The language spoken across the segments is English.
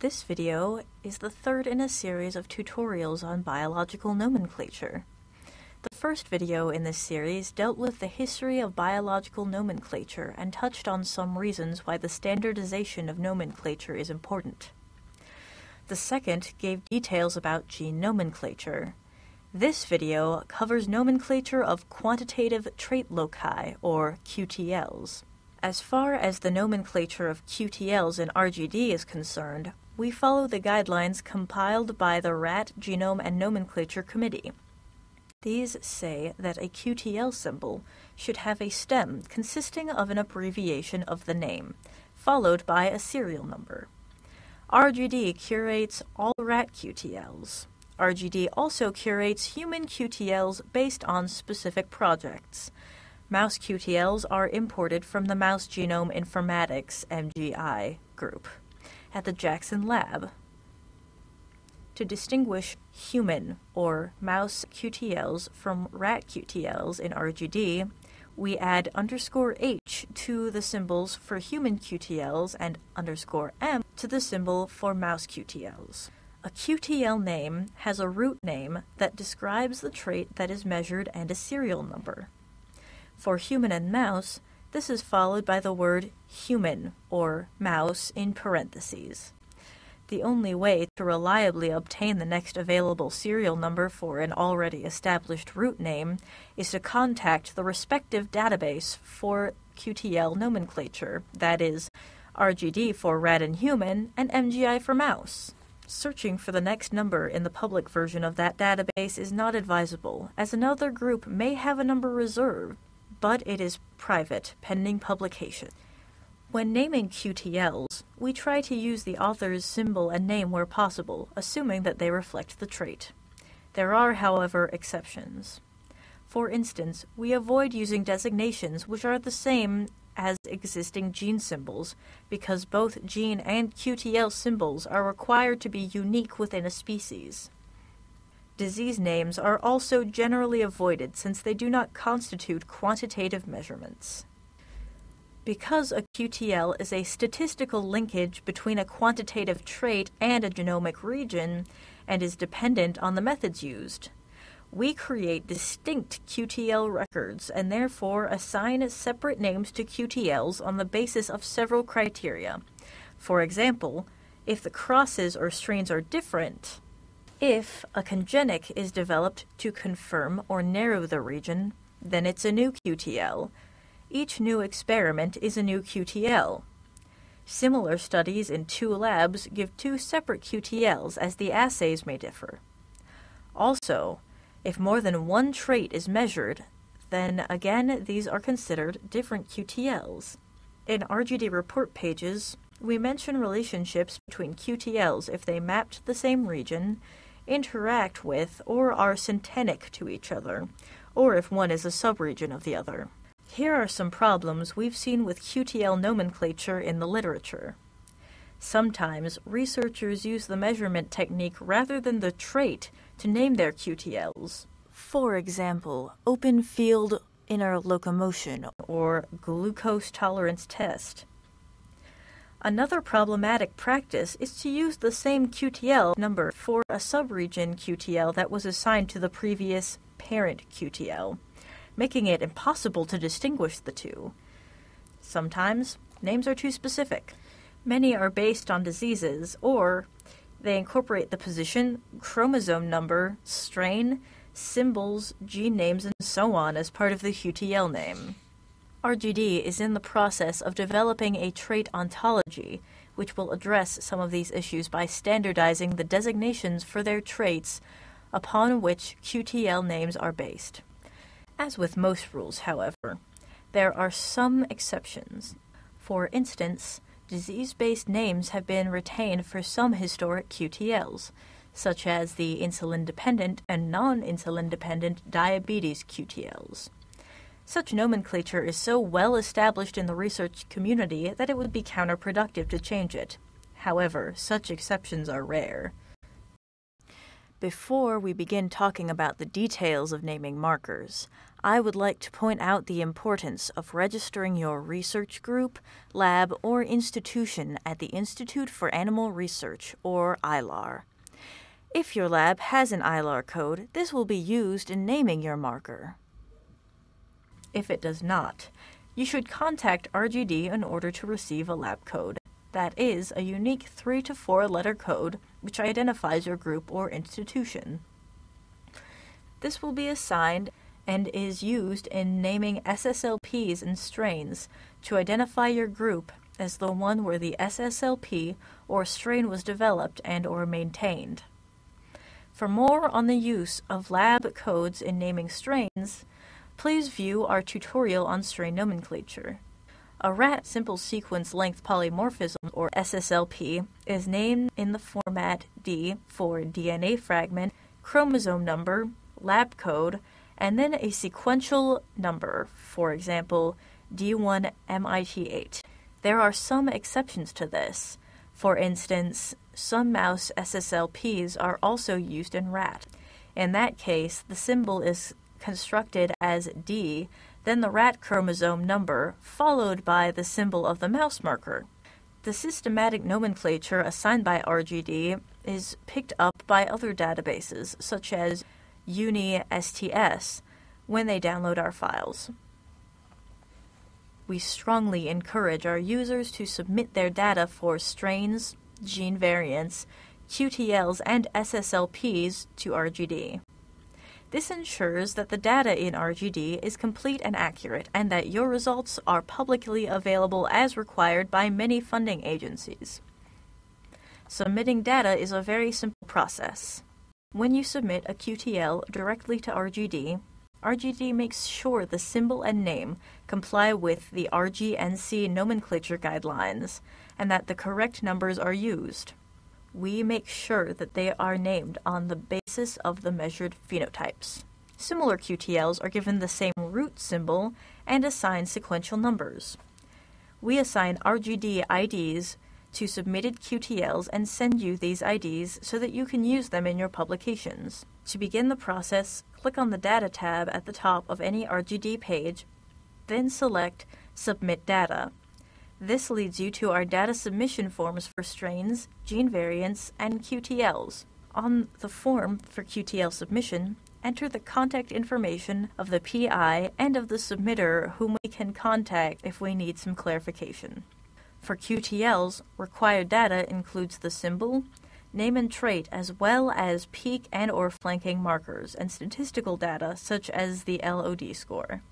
This video is the third in a series of tutorials on biological nomenclature. The first video in this series dealt with the history of biological nomenclature and touched on some reasons why the standardization of nomenclature is important. The second gave details about gene nomenclature. This video covers nomenclature of quantitative trait loci, or QTLs. As far as the nomenclature of QTLs in RGD is concerned, we follow the guidelines compiled by the Rat Genome and Nomenclature Committee. These say that a QTL symbol should have a stem consisting of an abbreviation of the name, followed by a serial number. RGD curates all rat QTLs. RGD also curates human QTLs based on specific projects. Mouse QTLs are imported from the Mouse Genome Informatics (MGI) group at the Jackson Lab. To distinguish human or mouse QTLs from rat QTLs in RGD, we add _H to the symbols for human QTLs and _M to the symbol for mouse QTLs. A QTL name has a root name that describes the trait that is measured and a serial number. For human and mouse, this is followed by the word human or mouse in parentheses. The only way to reliably obtain the next available serial number for an already established root name is to contact the respective database for QTL nomenclature, that is, RGD for rat and human and MGI for mouse. Searching for the next number in the public version of that database is not advisable, as another group may have a number reserved, but it is private, pending publication. When naming QTLs, we try to use the author's symbol and name where possible, assuming that they reflect the trait. There are, however, exceptions. For instance, we avoid using designations which are the same as existing gene symbols, because both gene and QTL symbols are required to be unique within a species. Disease names are also generally avoided since they do not constitute quantitative measurements. Because a QTL is a statistical linkage between a quantitative trait and a genomic region, and is dependent on the methods used, we create distinct QTL records and therefore assign separate names to QTLs on the basis of several criteria. For example, if the crosses or strains are different, if a congenic is developed to confirm or narrow the region, then it's a new QTL. Each new experiment is a new QTL. Similar studies in two labs give two separate QTLs as the assays may differ. Also, if more than one trait is measured, then again these are considered different QTLs. In RGD report pages, we mention relationships between QTLs if they map to the same region, interact with, or are syntenic to each other, or if one is a subregion of the other. Here are some problems we've seen with QTL nomenclature in the literature. Sometimes researchers use the measurement technique rather than the trait to name their QTLs. For example, open field inner locomotion or glucose tolerance test. Another problematic practice is to use the same QTL number for a subregion QTL that was assigned to the previous parent QTL, making it impossible to distinguish the two. Sometimes names are too specific. Many are based on diseases, or they incorporate the position, chromosome number, strain, symbols, gene names, and so on as part of the QTL name. RGD is in the process of developing a trait ontology, which will address some of these issues by standardizing the designations for their traits upon which QTL names are based. As with most rules, however, there are some exceptions. For instance, disease-based names have been retained for some historic QTLs, such as the insulin-dependent and non-insulin-dependent diabetes QTLs. Such nomenclature is so well established in the research community that it would be counterproductive to change it. However, such exceptions are rare. Before we begin talking about the details of naming markers, I would like to point out the importance of registering your research group, lab, or institution at the Institute for Animal Research, or ILAR. If your lab has an ILAR code, this will be used in naming your marker. If it does not, you should contact RGD in order to receive a lab code. That is, a unique 3 to 4 letter code which identifies your group or institution. This will be assigned and is used in naming SSLPs and strains to identify your group as the one where the SSLP or strain was developed and or maintained. For more on the use of lab codes in naming strains, please view our tutorial on strain nomenclature. A rat simple sequence length polymorphism, or SSLP, is named in the format D for DNA fragment, chromosome number, lab code, and then a sequential number, for example, D1MIT8. There are some exceptions to this. For instance, some mouse SSLPs are also used in rat. In that case, the symbol is constructed as D, then the rat chromosome number, followed by the symbol of the mouse marker. The systematic nomenclature assigned by RGD is picked up by other databases, such as UniSTS, when they download our files. We strongly encourage our users to submit their data for strains, gene variants, QTLs, and SSLPs to RGD. This ensures that the data in RGD is complete and accurate, and that your results are publicly available as required by many funding agencies. Submitting data is a very simple process. When you submit a QTL directly to RGD, RGD makes sure the symbol and name comply with the RGNC nomenclature guidelines and that the correct numbers are used. We make sure that they are named on the basis of the measured phenotypes. Similar QTLs are given the same root symbol and assigned sequential numbers. We assign RGD IDs to submitted QTLs and send you these IDs so that you can use them in your publications. To begin the process, click on the Data tab at the top of any RGD page, then select Submit Data. This leads you to our data submission forms for strains, gene variants, and QTLs. On the form for QTL submission, enter the contact information of the PI and of the submitter whom we can contact if we need some clarification. For QTLs, required data includes the symbol, name and trait, as well as peak and or flanking markers, and statistical data such as the LOD score.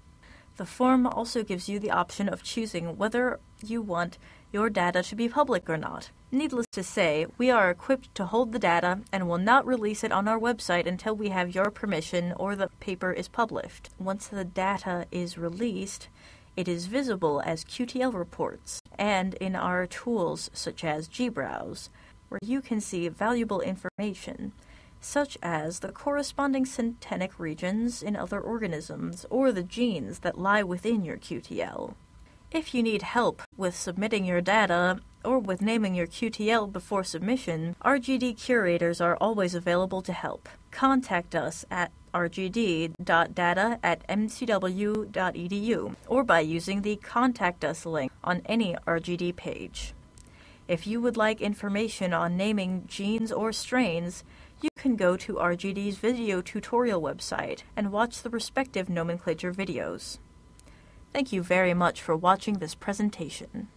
The form also gives you the option of choosing whether you want your data to be public or not. Needless to say, we are equipped to hold the data and will not release it on our website until we have your permission or the paper is published. Once the data is released, it is visible as QTL reports and in our tools such as GBrowse, where you can see valuable information, such as the corresponding syntenic regions in other organisms or the genes that lie within your QTL. If you need help with submitting your data or with naming your QTL before submission, RGD curators are always available to help. Contact us at rgd.data@mcw.edu or by using the Contact Us link on any RGD page. If you would like information on naming genes or strains, you can go to RGD's video tutorial website and watch the respective nomenclature videos. Thank you very much for watching this presentation.